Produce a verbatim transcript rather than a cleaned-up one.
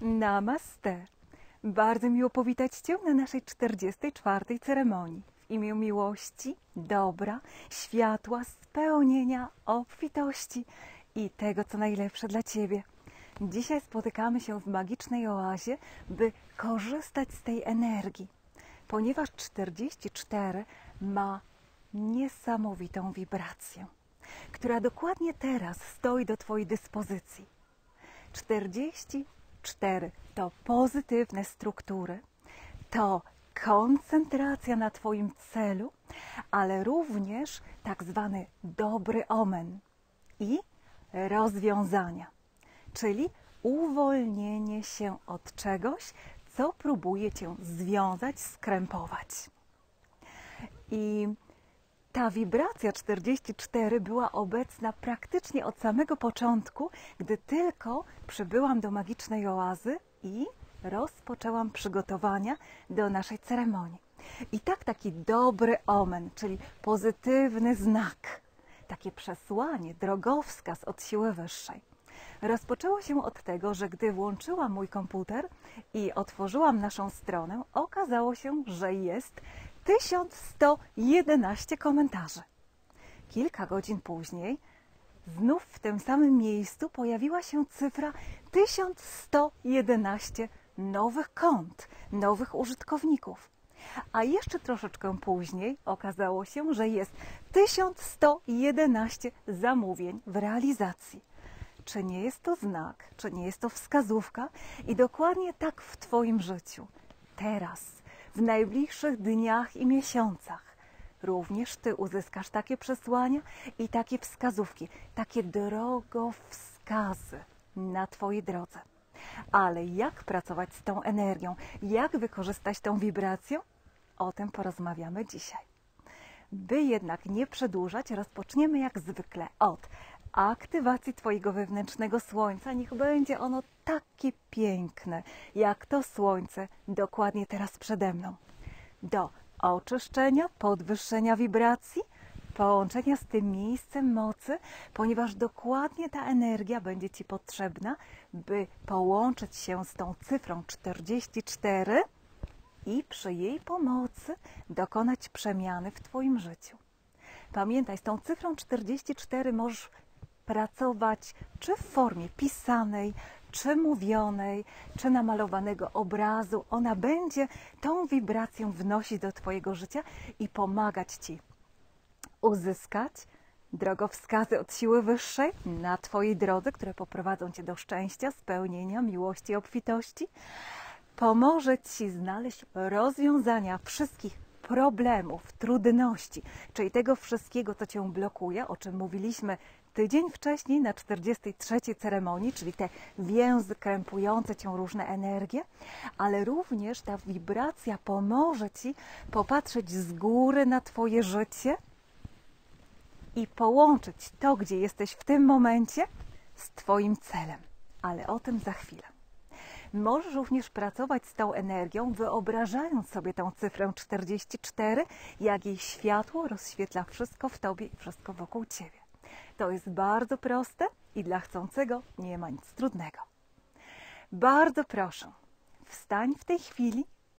Namaste. Bardzo miło powitać Cię na naszej czterdziestej czwartej ceremonii. W imię miłości, dobra, światła, spełnienia, obfitości i tego, co najlepsze dla Ciebie. Dzisiaj spotykamy się w magicznej oazie, by korzystać z tej energii, ponieważ czterdzieści cztery ma niesamowitą wibrację, która dokładnie teraz stoi do Twojej dyspozycji. czterdzieści cztery to pozytywne struktury, to koncentracja na Twoim celu, ale również tak zwany dobry omen i rozwiązania, czyli uwolnienie się od czegoś, co próbuje Cię związać, skrępować. I ta wibracja czterdzieści cztery była obecna praktycznie od samego początku, gdy tylko przybyłam do magicznej oazy i rozpoczęłam przygotowania do naszej ceremonii. I tak taki dobry omen, czyli pozytywny znak, takie przesłanie, drogowskaz od siły wyższej. Rozpoczęło się od tego, że gdy włączyłam mój komputer i otworzyłam naszą stronę, okazało się, że jest tysiąc sto jedenaście komentarzy. Kilka godzin później znów w tym samym miejscu pojawiła się cyfra tysiąc sto jedenaście nowych kont, nowych użytkowników. A jeszcze troszeczkę później okazało się, że jest tysiąc sto jedenaście zamówień w realizacji. Czy nie jest to znak, czy nie jest to wskazówka? I dokładnie tak w Twoim życiu, teraz, w najbliższych dniach i miesiącach również Ty uzyskasz takie przesłania i takie wskazówki, takie drogowskazy na Twojej drodze. Ale jak pracować z tą energią? Jak wykorzystać tą wibrację? O tym porozmawiamy dzisiaj. By jednak nie przedłużać, rozpoczniemy jak zwykle od aktywacji Twojego wewnętrznego słońca. Niech będzie ono takie piękne, jak to słońce dokładnie teraz przede mną. Do oczyszczenia, podwyższenia wibracji, połączenia z tym miejscem mocy, ponieważ dokładnie ta energia będzie Ci potrzebna, by połączyć się z tą cyfrą czterdzieści cztery i przy jej pomocy dokonać przemiany w Twoim życiu. Pamiętaj, z tą cyfrą czterdzieści cztery możesz pracować czy w formie pisanej, czy mówionej, czy namalowanego obrazu. Ona będzie tą wibrację wnosić do Twojego życia i pomagać Ci uzyskać drogowskazy od siły wyższej na Twojej drodze, które poprowadzą Cię do szczęścia, spełnienia, miłości, obfitości. Pomoże Ci znaleźć rozwiązania wszystkich problemów, trudności, czyli tego wszystkiego, co Cię blokuje, o czym mówiliśmy tydzień wcześniej na czterdziestej trzeciej ceremonii, czyli te więzy krępujące Cię różne energie, ale również ta wibracja pomoże Ci popatrzeć z góry na Twoje życie i połączyć to, gdzie jesteś w tym momencie, z Twoim celem, ale o tym za chwilę. Możesz również pracować z tą energią, wyobrażając sobie tą cyfrę czterdzieści cztery, jak jej światło rozświetla wszystko w Tobie i wszystko wokół Ciebie. To jest bardzo proste i dla chcącego nie ma nic trudnego. Bardzo proszę, wstań w tej chwili